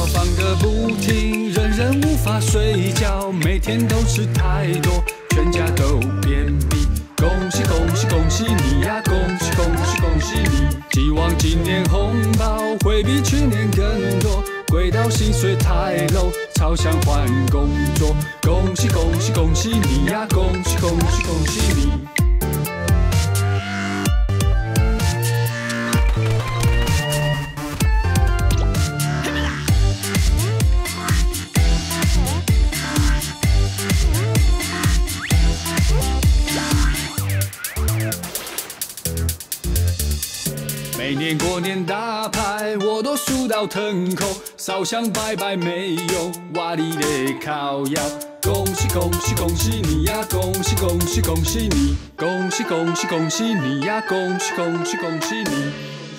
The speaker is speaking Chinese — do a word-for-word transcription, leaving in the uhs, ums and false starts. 要放个不停，人人无法睡觉，每天都吃太多，全家都便秘。恭喜恭喜恭喜你呀、啊！恭喜恭喜恭喜你！希望今年红包会比去年更多，贵到薪水太 low， 超想换工作。恭喜恭喜恭喜你呀、啊！恭喜恭喜恭喜你！ 每年过年打牌，我都输到腾空，烧香拜拜没有，哇哩嘞靠腰。恭喜恭喜恭喜你呀！恭喜恭喜恭喜你！恭喜恭喜恭喜你呀！恭喜恭喜恭喜你！